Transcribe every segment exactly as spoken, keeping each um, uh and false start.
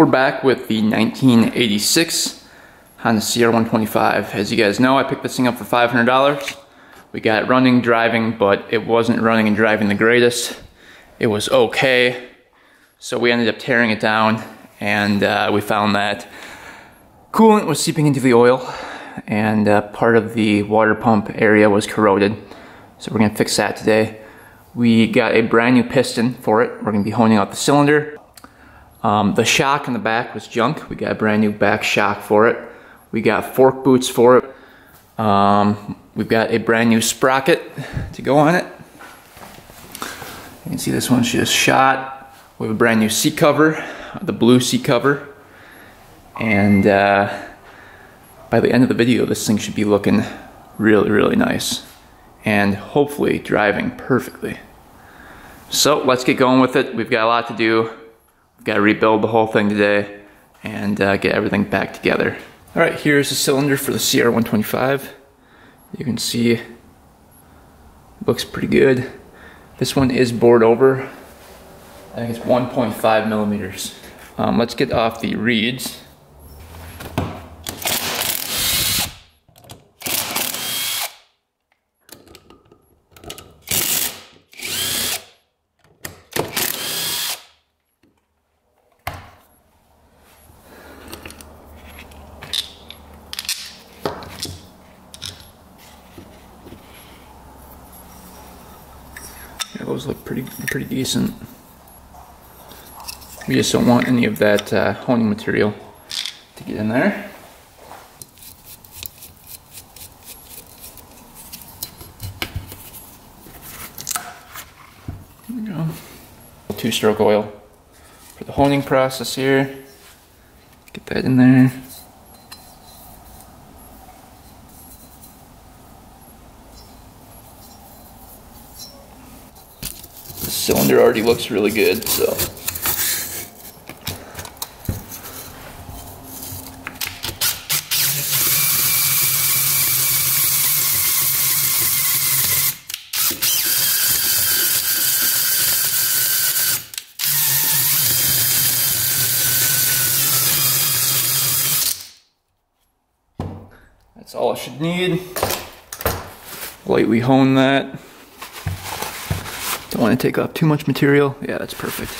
We're back with the nineteen eighty-six Honda C R one twenty-five. As you guys know, I picked this thing up for five hundred dollars. We got running, driving, but it wasn't running and driving the greatest. It was okay. So we ended up tearing it down, and uh, we found that coolant was seeping into the oil, and uh, part of the water pump area was corroded. So we're gonna fix that today. We got a brand new piston for it. We're gonna be honing out the cylinder. Um, the shock in the back was junk. We got a brand new back shock for it. We got fork boots for it. Um, we've got a brand new sprocket to go on it. You can see this one's just shot. We have a brand new seat cover, the blue seat cover. And uh, by the end of the video, this thing should be looking really, really nice. And hopefully driving perfectly. So let's get going with it. We've got a lot to do. We've got to rebuild the whole thing today and uh, get everything back together. All right, here's the cylinder for the C R one twenty-five. You can see it looks pretty good. This one is bored over. I think it's one point five millimeters. Um, let's get off the reeds. Those look pretty pretty decent. We just don't want any of that uh, honing material to get in there. There we go. Two-stroke oil for the honing process here. Get that in there. Cylinder already looks really good, so. That's all I should need. Lightly hone that. Don't want to take off too much material. Yeah, that's perfect.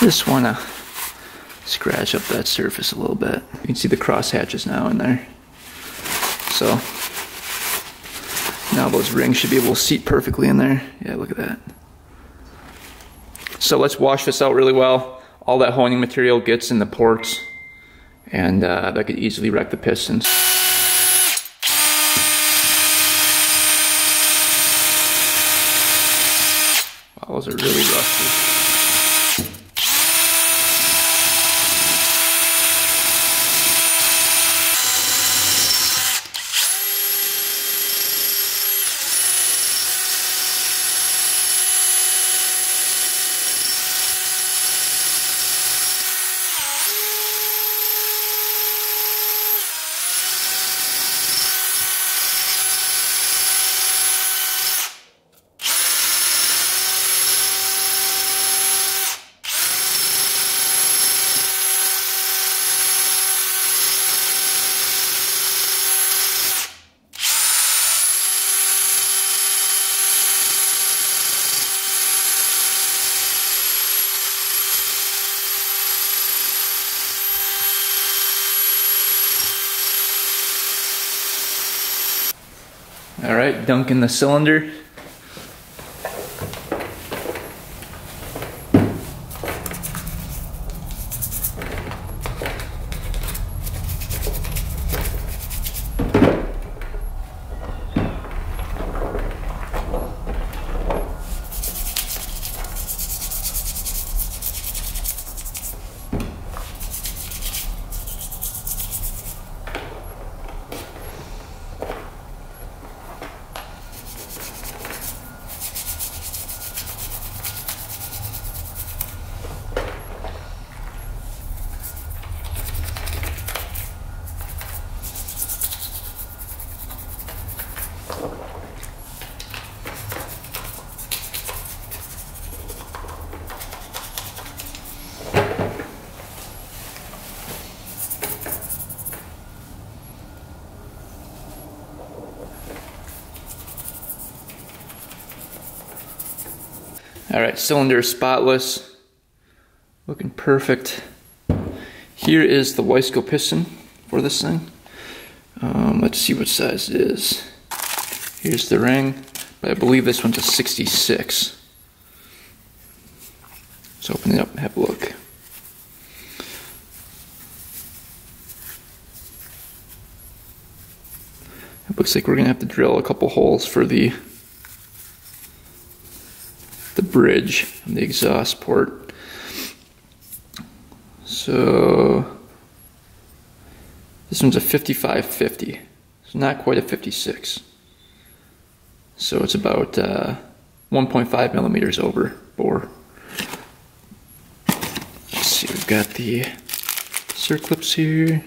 Just want to scratch up that surface a little bit. You can see the cross hatches now in there. So now those rings should be able to seat perfectly in there. Yeah, look at that. So let's wash this out really well. All that honing material gets in the ports, and uh, that could easily wreck the pistons. Those are really rusty. All right, dunk in the cylinder. All right, cylinder spotless, looking perfect. Here is the Wiseco piston for this thing. Um, let's see what size it is. Here's the ring, but I believe this one's a sixty-six. Let's open it up and have a look. It looks like we're gonna have to drill a couple holes for the the bridge on the exhaust port. So this one's a fifty-five fifty. It's not quite a fifty-six. So it's about uh, one point five millimeters over bore. Let's see, we've got the circlips here.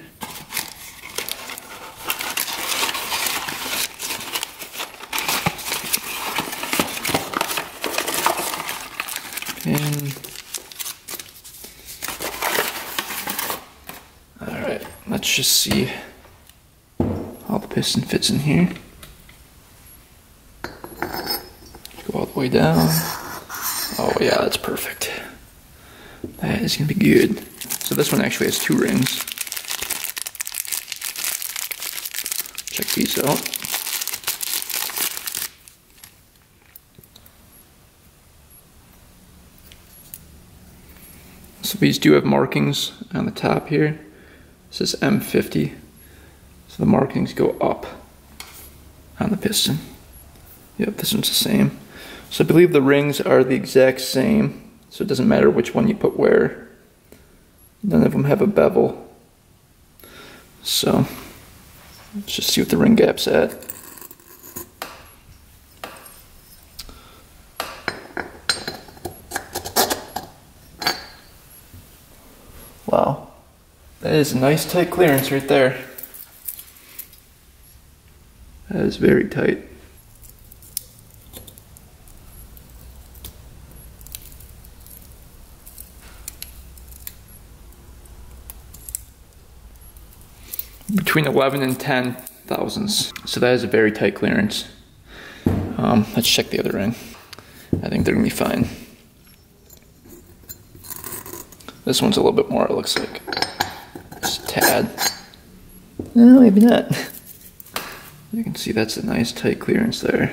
And all right, let's just see how the piston fits in here. Go all the way down. Oh yeah, that's perfect. That is gonna be good. So this one actually has two rings. Check these out. So these do have markings on the top here. This is M fifty. So the markings go up on the piston. Yep, this one's the same. So I believe the rings are the exact same. So it doesn't matter which one you put where. None of them have a bevel. So let's just see what the ring gap's at. Wow, that is a nice tight clearance right there. That is very tight. Between eleven and ten thousandths. So that is a very tight clearance. Um, let's check the other ring. I think they're gonna be fine. This one's a little bit more, it looks like. Just a tad. No, maybe not. You can see that's a nice tight clearance there.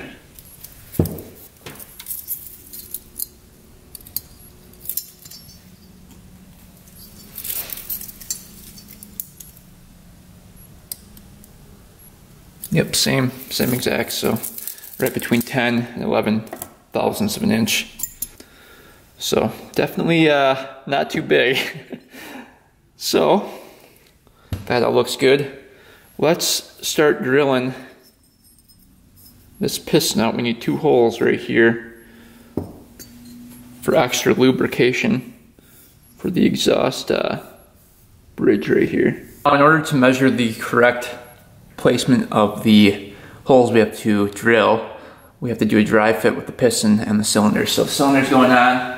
Yep, same, same exact, so right between ten and eleven thousandths of an inch. So definitely uh, not too big. So that all looks good. Let's start drilling this piston out. We need two holes right here for extra lubrication for the exhaust uh, bridge right here. In order to measure the correct placement of the holes we have to drill, we have to do a dry fit with the piston and the cylinder. So the cylinder's going on.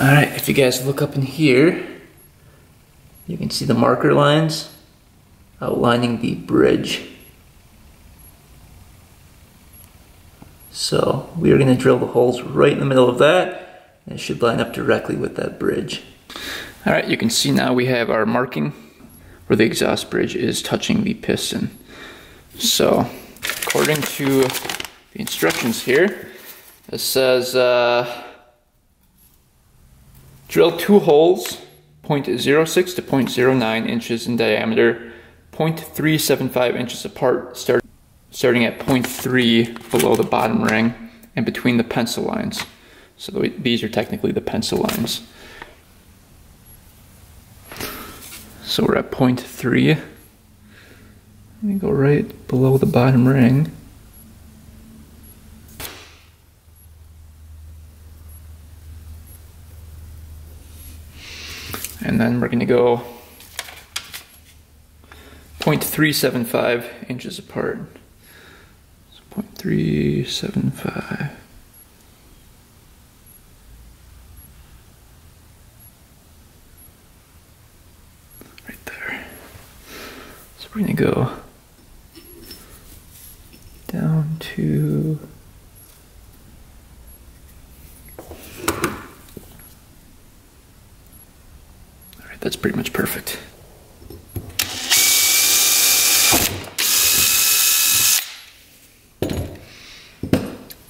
All right, if you guys look up in here, you can see the marker lines outlining the bridge. So we are gonna drill the holes right in the middle of that, and it should line up directly with that bridge. All right, you can see now we have our marking where the exhaust bridge is touching the piston. So according to the instructions here, it says, uh, drill two holes, zero point zero six to zero point zero nine inches in diameter, zero point three seven five inches apart, start, starting at zero point three below the bottom ring and between the pencil lines. So these are technically the pencil lines. So we're at zero point three. We go right below the bottom ring. And then we're going to go zero point three seven five inches apart. So zero point three seven five. Right there. So we're gonna go down to That's pretty much perfect.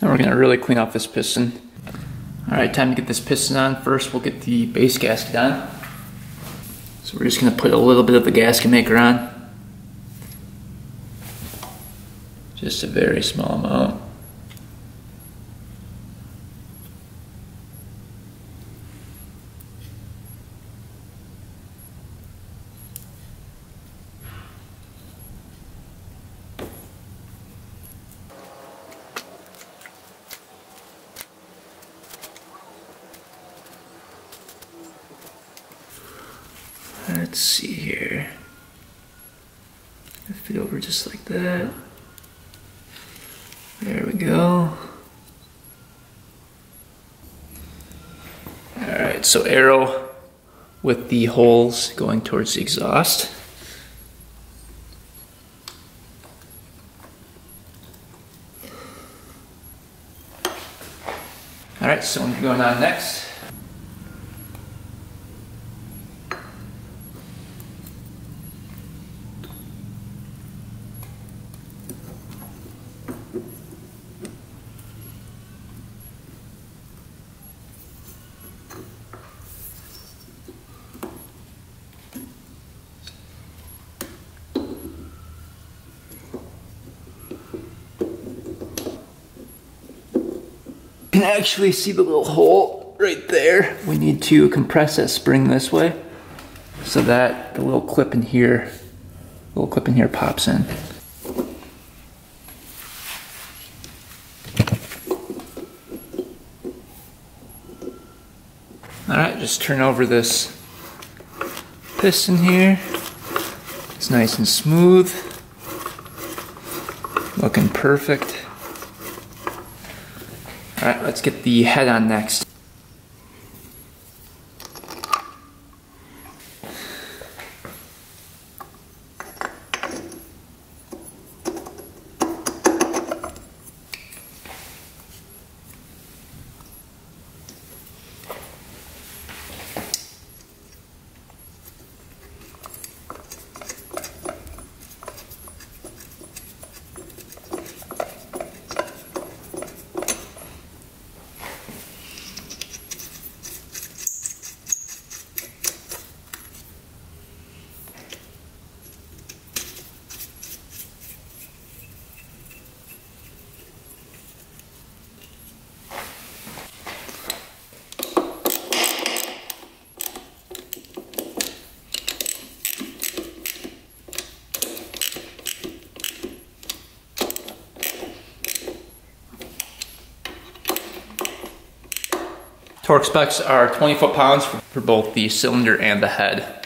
Now we're gonna really clean off this piston. All right, time to get this piston on. First, we'll get the base gasket on. So we're just gonna put a little bit of the gasket maker on. Just a very small amount. Let's see here. Lift it over just like that. There we go. All right, so arrow with the holes going towards the exhaust. All right, so we're going on next. Actually see the little hole right there. We need to compress that spring this way so that the little clip in here, little clip in here pops in. All right, just turn over this piston here. It's nice and smooth, looking perfect. All right, let's get the head on next. Torque specs are twenty foot pounds for both the cylinder and the head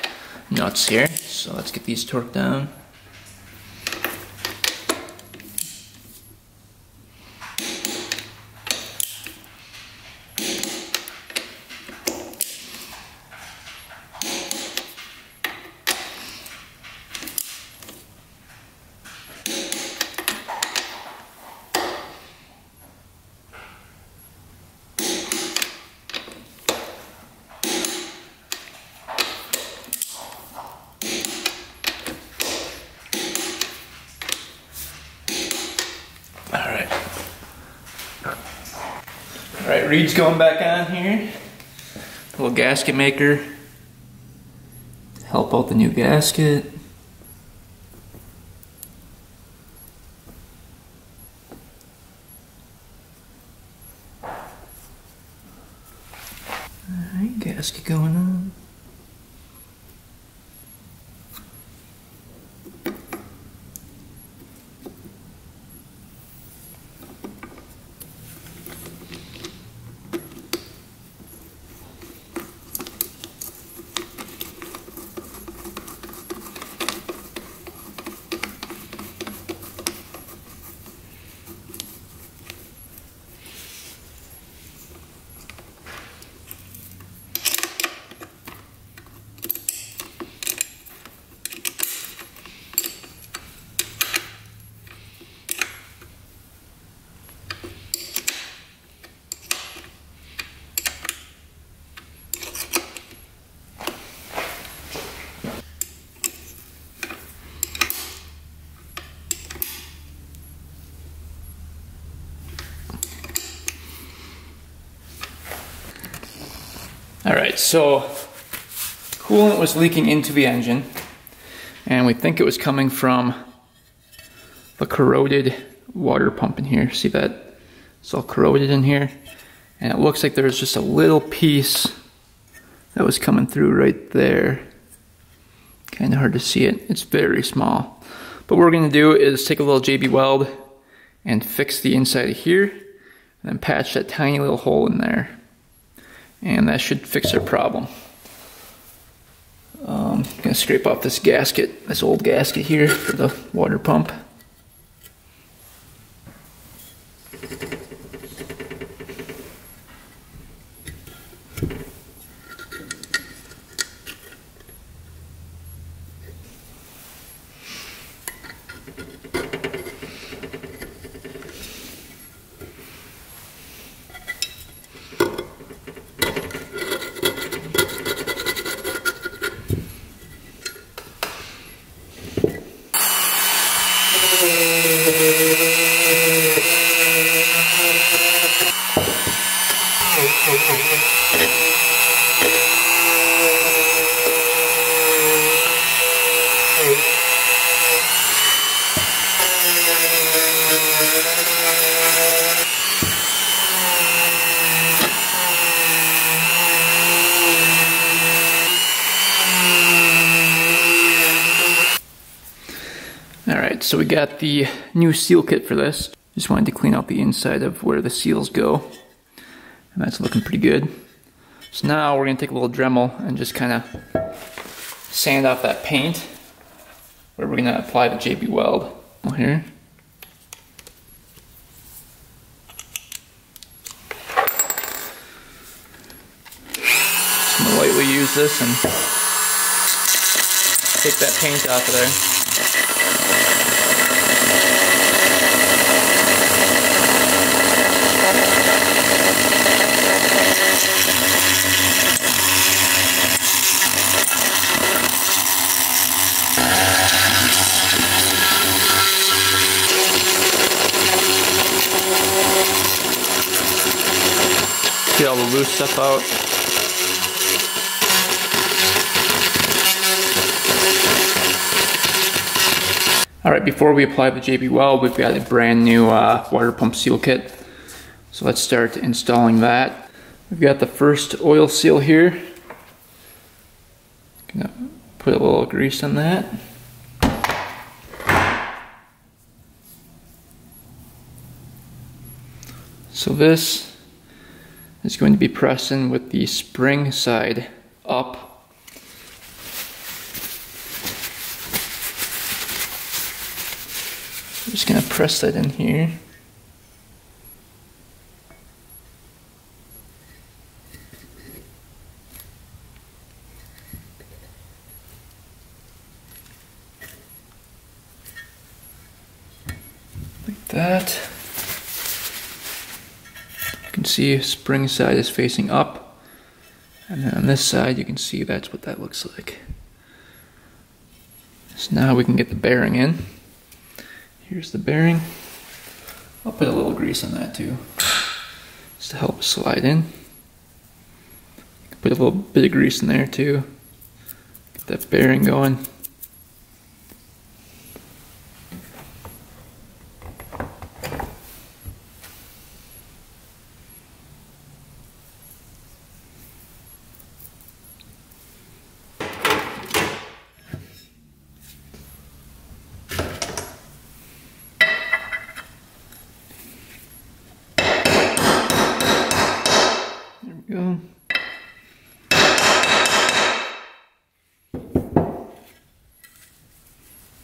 nuts here. So let's get these torqued down. Alright, reed's going back on here. Little gasket maker. Help out the new gasket. Alright, gasket going on. All right, so coolant was leaking into the engine, and we think it was coming from the corroded water pump in here. See that? It's all corroded in here. And it looks like there's just a little piece that was coming through right there. Kind of hard to see it. It's very small. But what we're going to do is take a little J B Weld and fix the inside of here, and then patch that tiny little hole in there. And that should fix our problem. Um, I'm going to scrape off this gasket, this old gasket here for the water pump. So we got the new seal kit for this. Just wanted to clean out the inside of where the seals go. And that's looking pretty good. So now we're gonna take a little Dremel and just kinda sand off that paint where we're gonna apply the J B Weld here. Just gonna lightly use this and take that paint off of there. Get all the loose stuff out. All right, before we apply the J B Weld, we've got a brand new uh, water pump seal kit. So let's start installing that. We've got the first oil seal here. Gonna put a little grease on that. So this is going to be pressed in with the spring side up. I'm just going to press that in here. Like that. You can see spring side is facing up. And then on this side you can see that's what that looks like. So now we can get the bearing in. Here's the bearing. I'll put a little grease on that too, just to help slide in. Put a little bit of grease in there too. Get that bearing going. Go.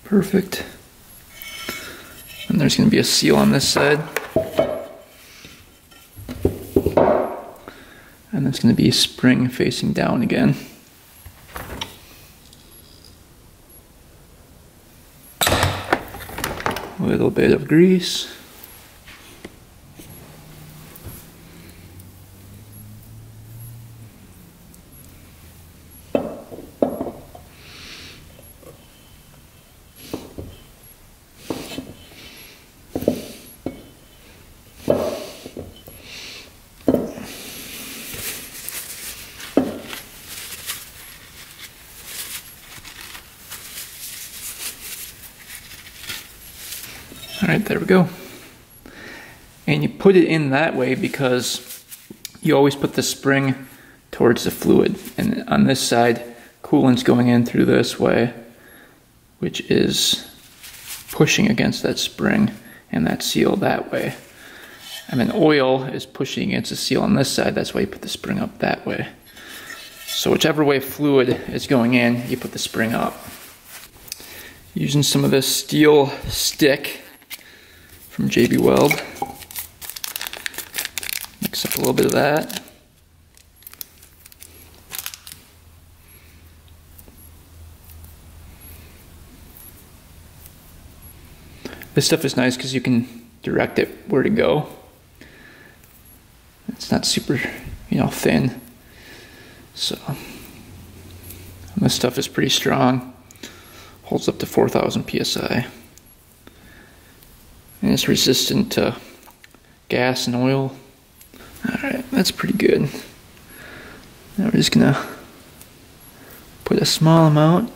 Perfect. And there's going to be a seal on this side. And it's going to be spring facing down again. A little bit of grease. All right, there we go. And you put it in that way because you always put the spring towards the fluid. And on this side, coolant's going in through this way, which is pushing against that spring and that seal that way. And then oil is pushing against the seal on this side. That's why you put the spring up that way. So whichever way fluid is going in, you put the spring up. Using some of this steel stick from J B Weld. Mix up a little bit of that. This stuff is nice because you can direct it where to go. It's not super, you know, thin. So, and this stuff is pretty strong. Holds up to four thousand P S I. And it's resistant to gas and oil. Alright, that's pretty good. Now we're just gonna put a small amount.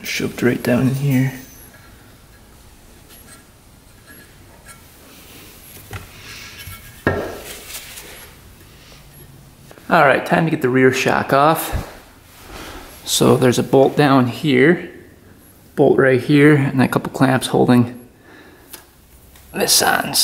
Shoved right down in here. All right, time to get the rear shock off. So there's a bolt down here, bolt right here, and a couple clamps holding this on.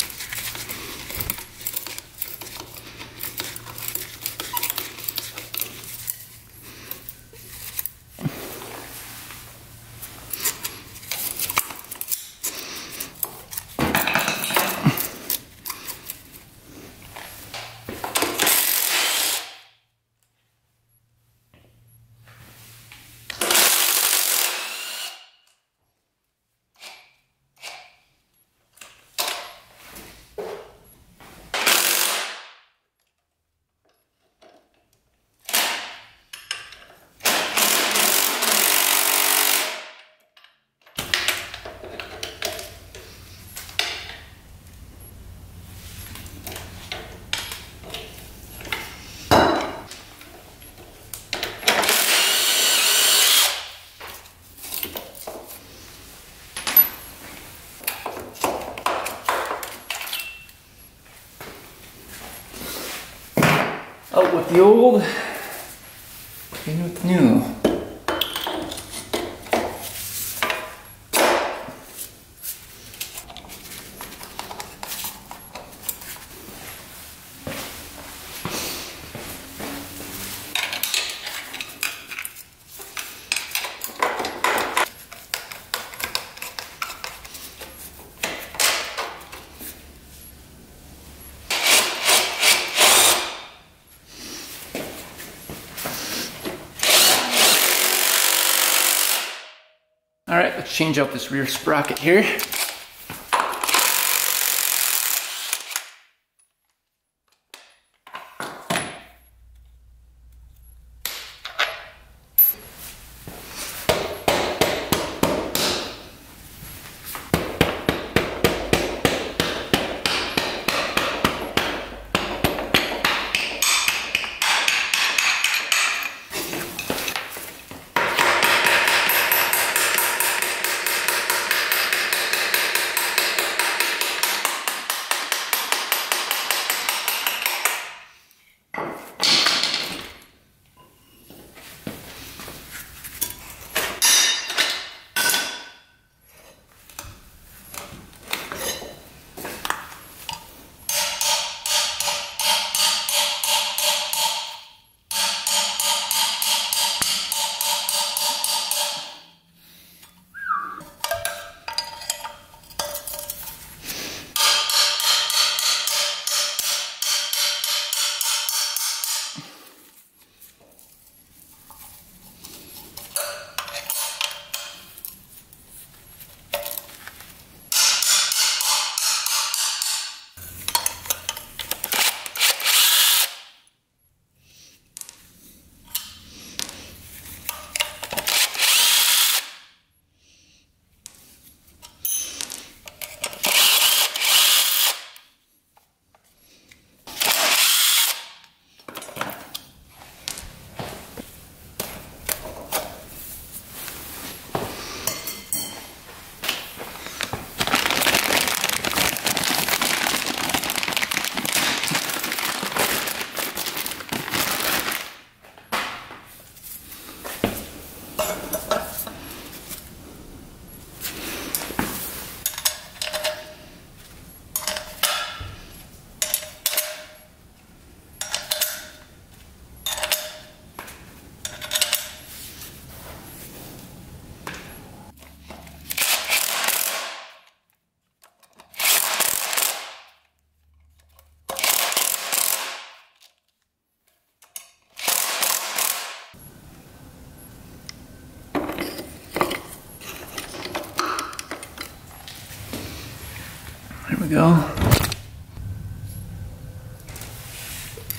Out with the old, in with the new. All right, let's change out this rear sprocket here. go.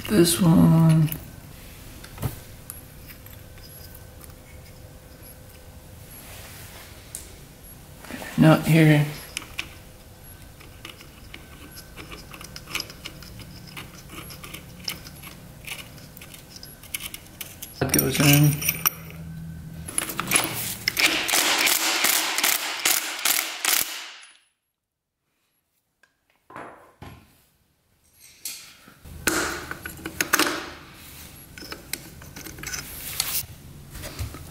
This one. Not here. That goes in.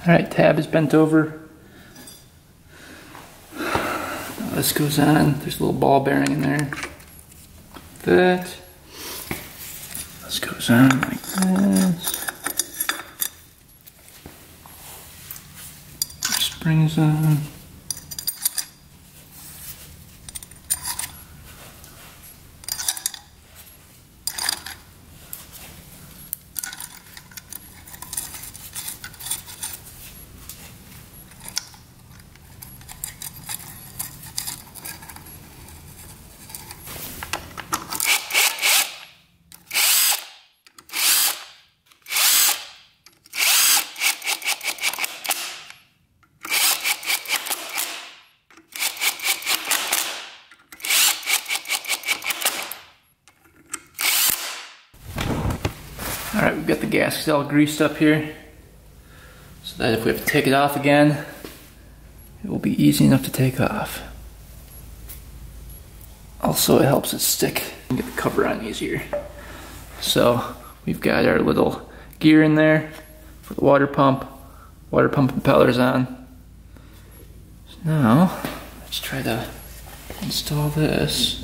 All right, tab is bent over. This goes on. There's a little ball bearing in there. Like that. This goes on like this. Springs on. Alright, we've got the gaskets all greased up here, so that if we have to take it off again, it will be easy enough to take off. Also, it helps it stick and get the cover on easier. So, we've got our little gear in there for the water pump, water pump propellers on. So now, let's try to install this.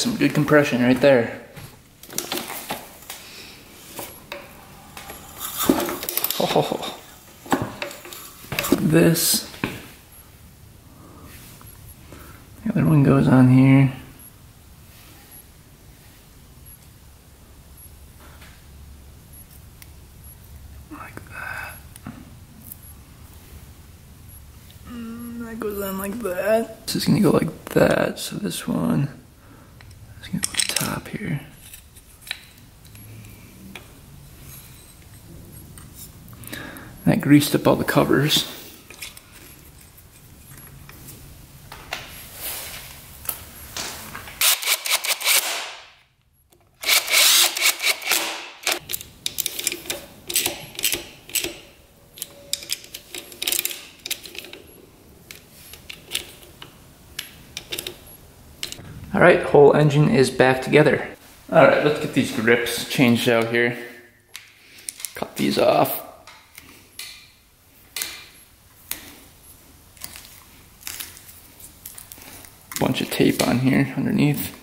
Some good compression right there. Oh, this. The other one goes on here. Like that. Mm, that goes on like that. This is gonna go like that, so this one. Let's go to the top here. And I greased up all the covers. Alright, whole engine is back together. Alright, let's get these grips changed out here. Cut these off. Bunch of tape on here underneath.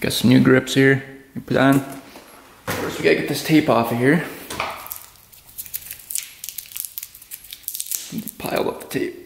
Got some new grips here. You put on. First, we gotta get this tape off of here. Pile up the tape.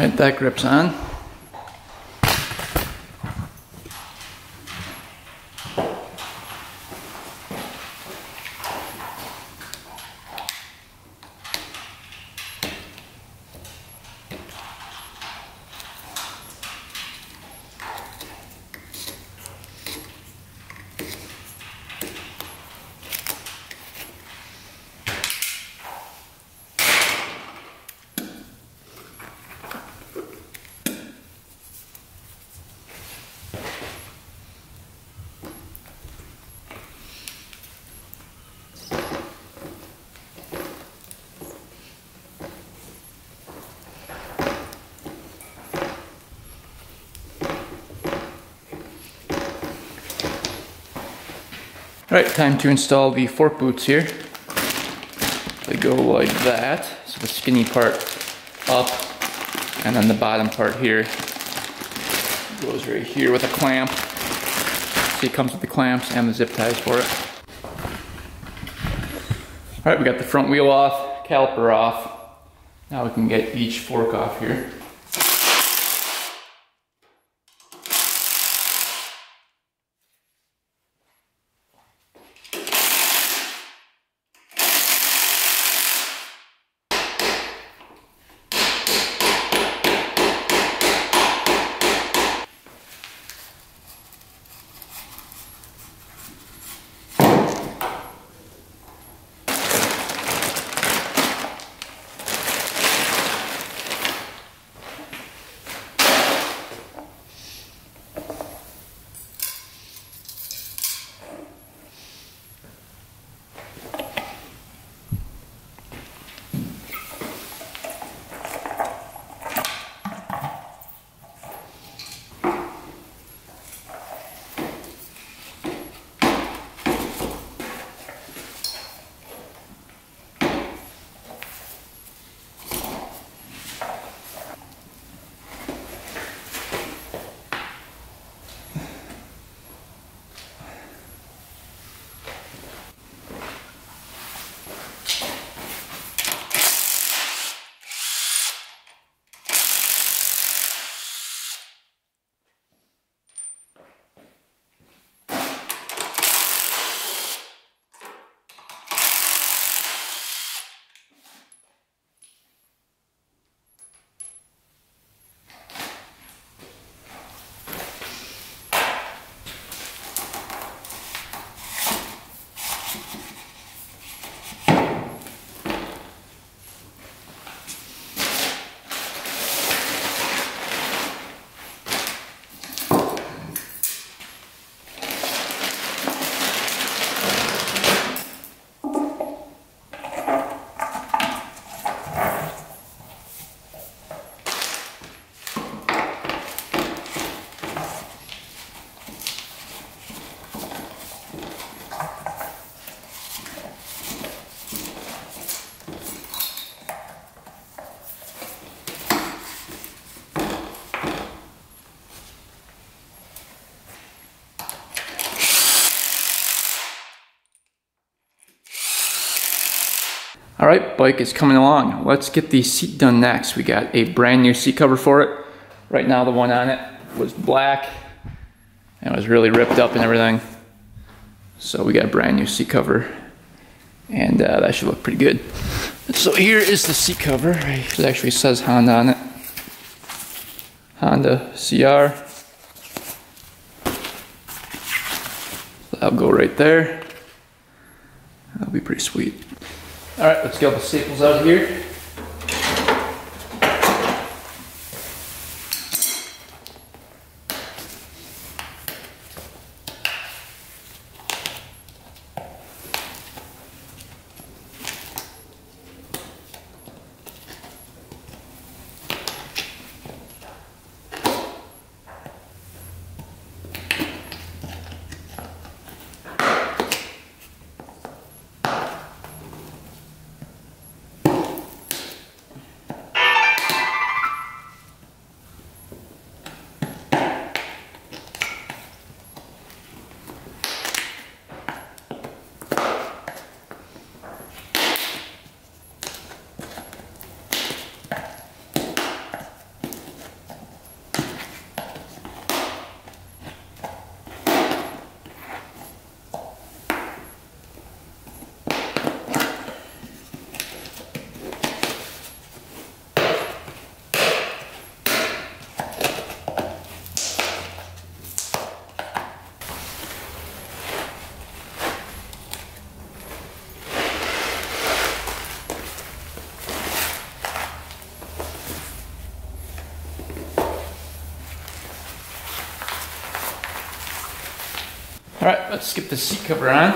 Alright, that grip's on. Alright, time to install the fork boots here. They go like that, so the skinny part up, and then the bottom part here goes right here with a clamp. See, it comes with the clamps and the zip ties for it. Alright, we got the front wheel off, caliper off. Now we can get each fork off here. All right, bike is coming along. Let's get the seat done next. We got a brand new seat cover for it. Right now the one on it was black and it was really ripped up and everything. So we got a brand new seat cover and uh, that should look pretty good. So here is the seat cover. It actually says Honda on it. Honda C R. That'll go right there. That'll be pretty sweet. All right, let's get all the staples out of here. All right, let's skip the seat cover on.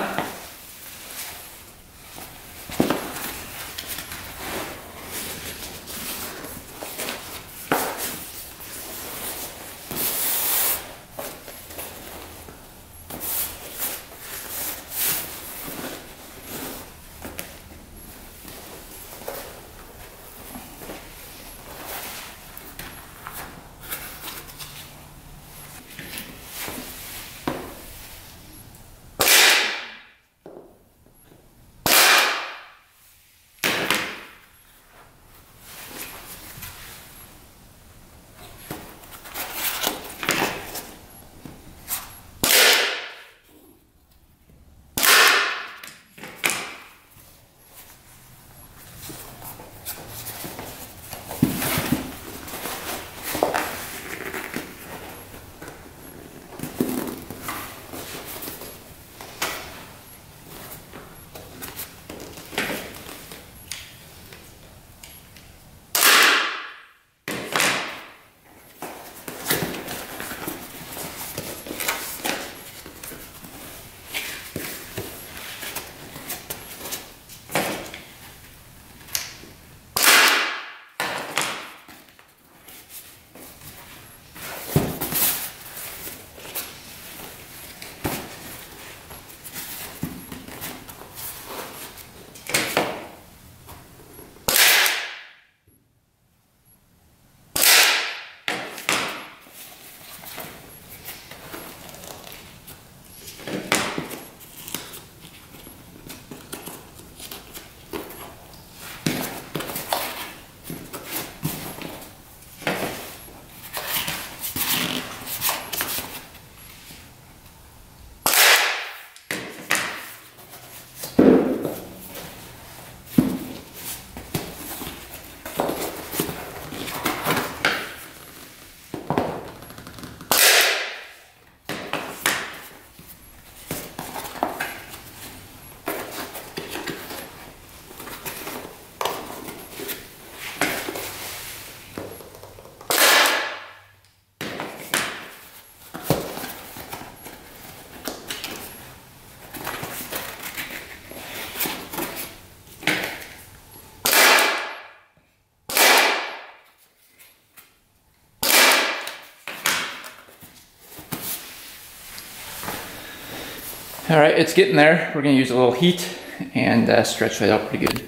All right, it's getting there. We're gonna use a little heat and uh, stretch that out pretty good.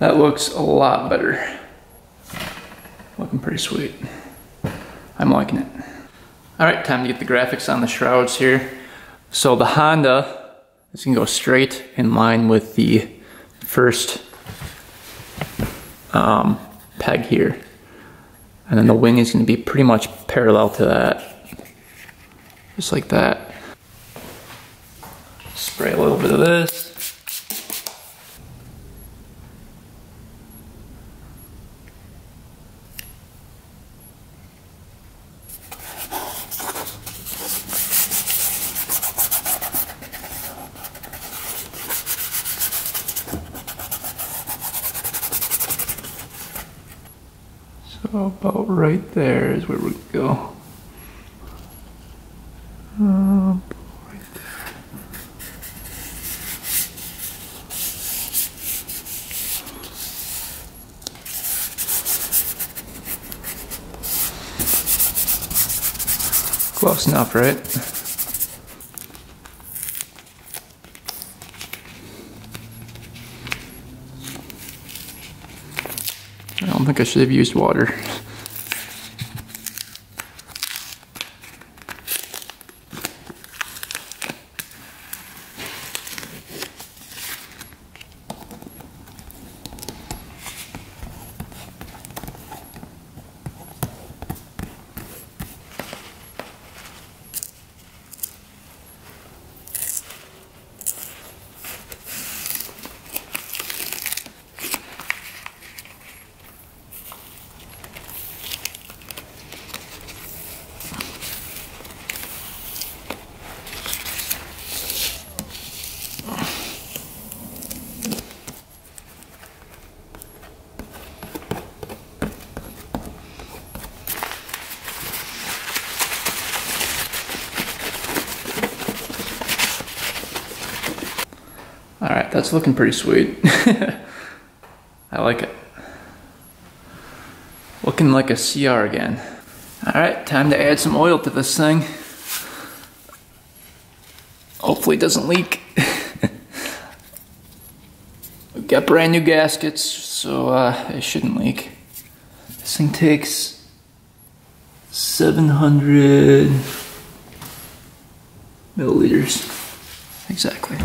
That looks a lot better. Looking pretty sweet. I'm liking it. All right, time to get the graphics on the shrouds here. So the Honda is gonna go straight in line with the first um, peg here. And then the wing is gonna be pretty much parallel to that. Just like that. Spray a little bit of this. About right there is where we go. Um, right there. Close enough, right? I don't think I should have used water. All right, that's looking pretty sweet. I like it. Looking like a C R again. All right, time to add some oil to this thing. Hopefully it doesn't leak. We've got brand new gaskets, so uh, it shouldn't leak. This thing takes seven hundred milliliters. Exactly.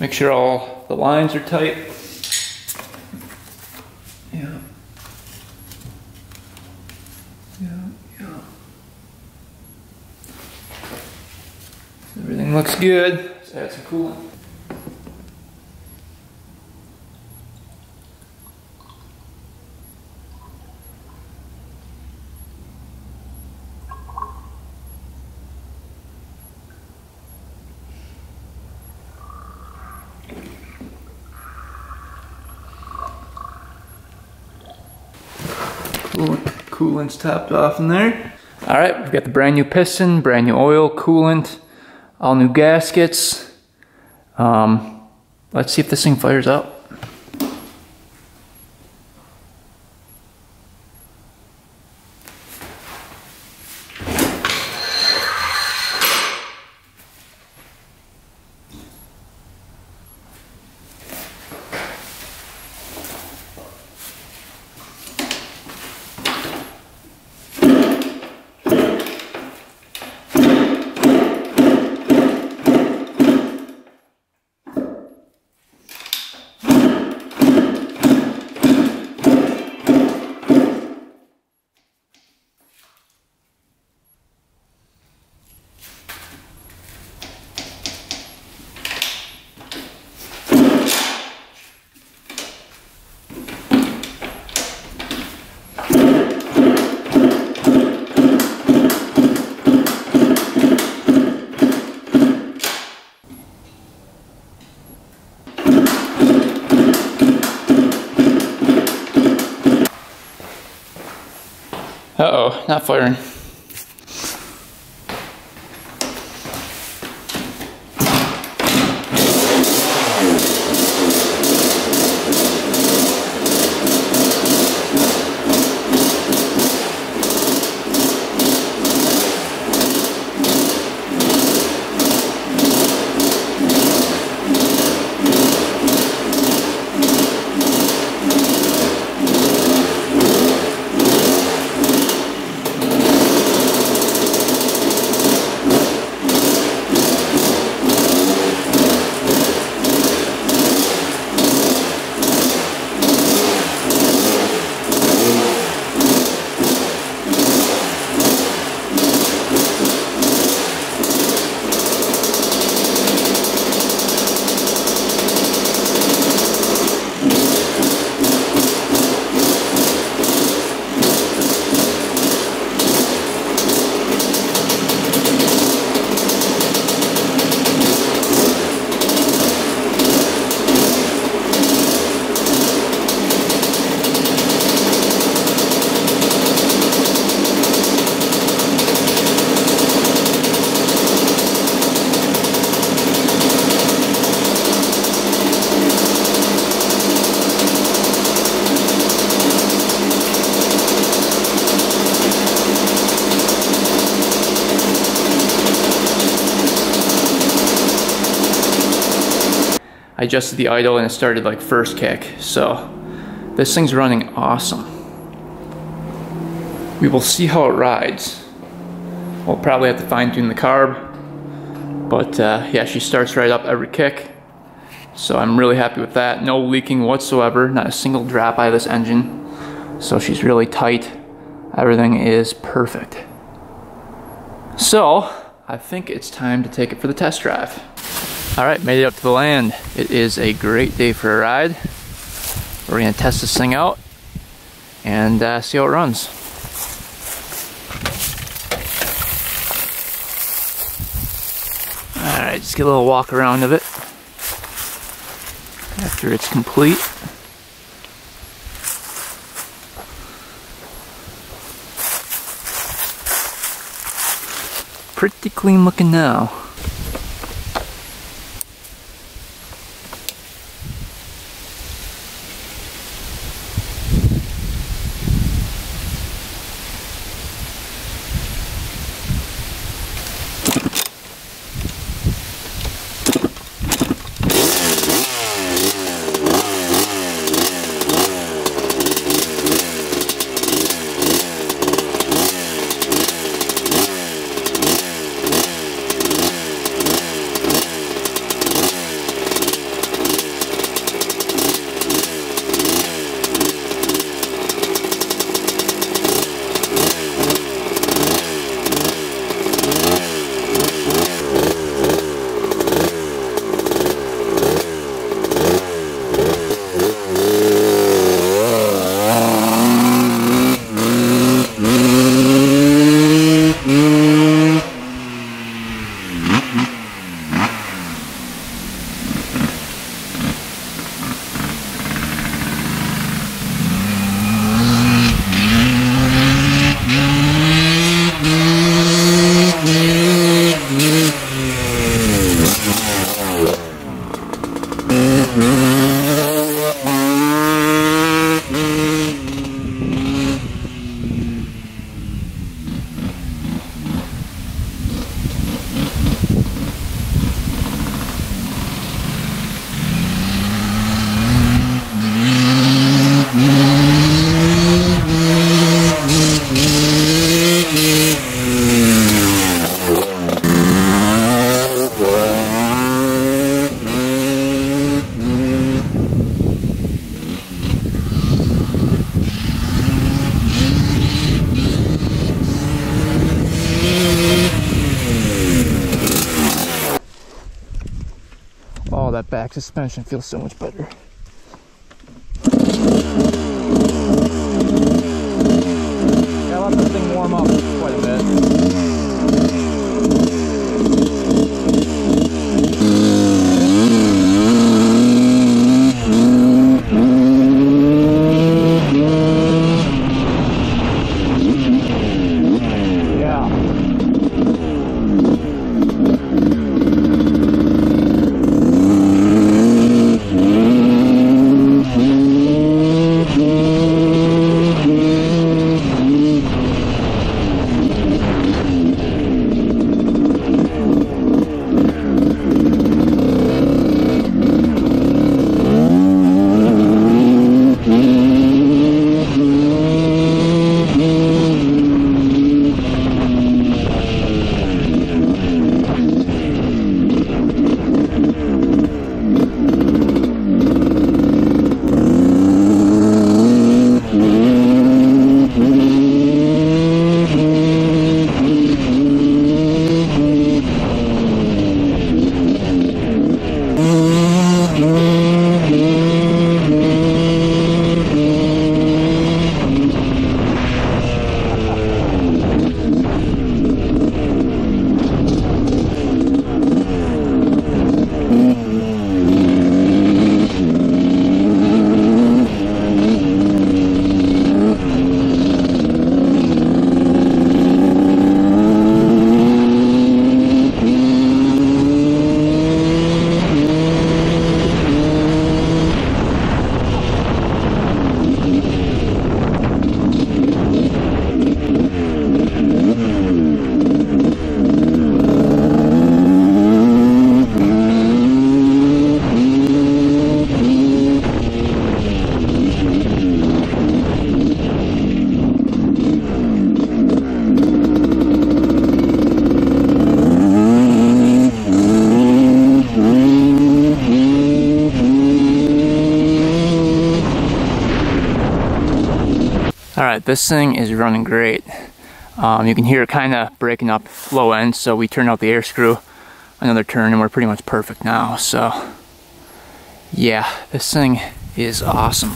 Make sure all the lines are tight. Yeah. Yeah, yeah. Everything looks good. Let's add some coolant. Coolant's topped off in there. All right, we've got the brand new piston, brand new oil, coolant, all new gaskets. Um, let's see if this thing fires up. Uh-oh, not firing. I adjusted the idle and it started like first kick, so this thing's running awesome. We will see how it rides. We'll probably have to fine-tune the carb, but uh, yeah, she starts right up every kick, so I'm really happy with that. No leaking whatsoever, not a single drop out of this engine, so she's really tight. Everything is perfect. So I think it's time to take it for the test drive. All right, made it up to the land. It is a great day for a ride. We're gonna test this thing out and uh, see how it runs. All right, just get a little walk around of it after it's complete. Pretty clean looking now. That back suspension feels so much better. Gotta let this thing warm up quite a bit. Alright, this thing is running great. Um, you can hear it kind of breaking up low end, so we turned out the air screw another turn and we're pretty much perfect now. So yeah, this thing is awesome.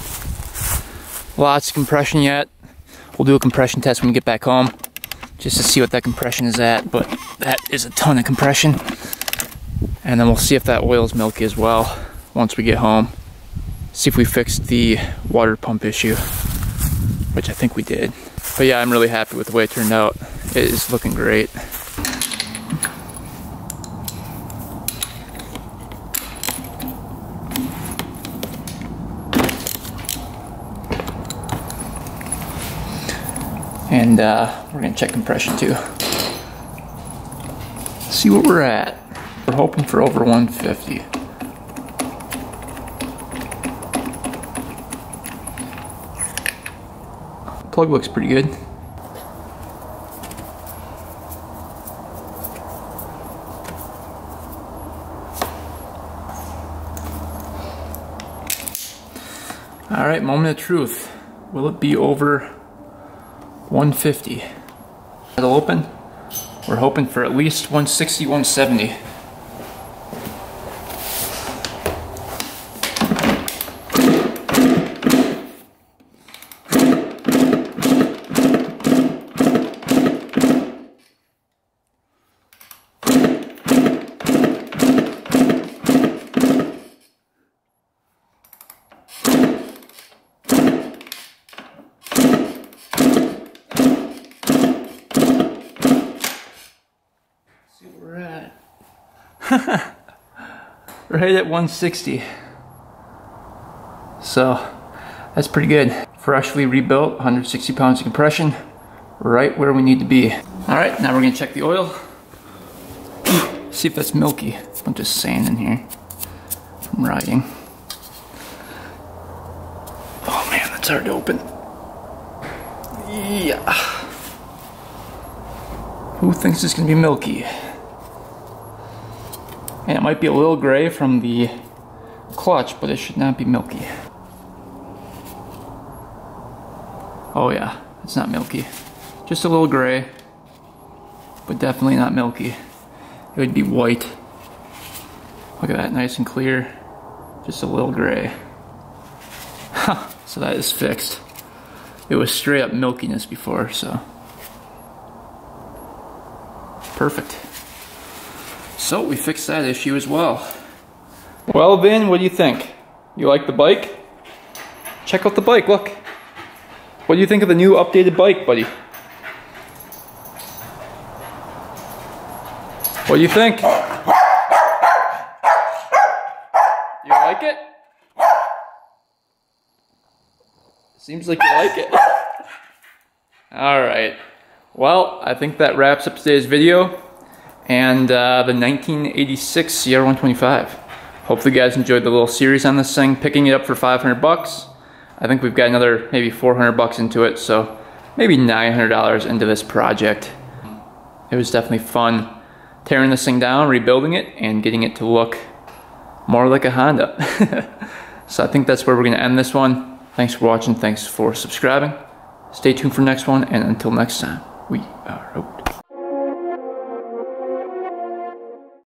Lots of compression yet. We'll do a compression test when we get back home just to see what that compression is at, but that is a ton of compression. And then we'll see if that oil is milky as well once we get home. See if we fixed the water pump issue, which I think we did. But yeah, I'm really happy with the way it turned out. It is looking great. And uh, we're gonna check compression too. See what we're at. We're hoping for over one fifty. Plug looks pretty good. All right, moment of truth. Will it be over one fifty? It'll open. We're hoping for at least one sixty, one seventy. Right at one sixty. So that's pretty good. Freshly rebuilt, one hundred sixty pounds of compression, right where we need to be. All right, now we're gonna check the oil. See if that's milky. A bunch of sand in here from riding. Oh man, that's hard to open. Yeah. Who thinks it's gonna be milky? And it might be a little gray from the clutch, but it should not be milky. Oh yeah, it's not milky. Just a little gray, but definitely not milky. It would be white. Look at that, nice and clear. Just a little gray. Huh, so that is fixed. It was straight up milkiness before, so. Perfect. So we fixed that issue as well. Well, Vin, what do you think? You like the bike? Check out the bike, look. What do you think of the new updated bike, buddy? What do you think? You like it? Seems like you like it. All right. Well, I think that wraps up today's video. And uh, the nineteen eighty-six C R one twenty-five. Hopefully you guys enjoyed the little series on this thing, picking it up for five hundred bucks. I think we've got another maybe four hundred bucks into it, so maybe nine hundred dollars into this project. It was definitely fun tearing this thing down, rebuilding it, and getting it to look more like a Honda. So I think that's where we're gonna end this one. Thanks for watching, thanks for subscribing. Stay tuned for the next one, and until next time, we are out.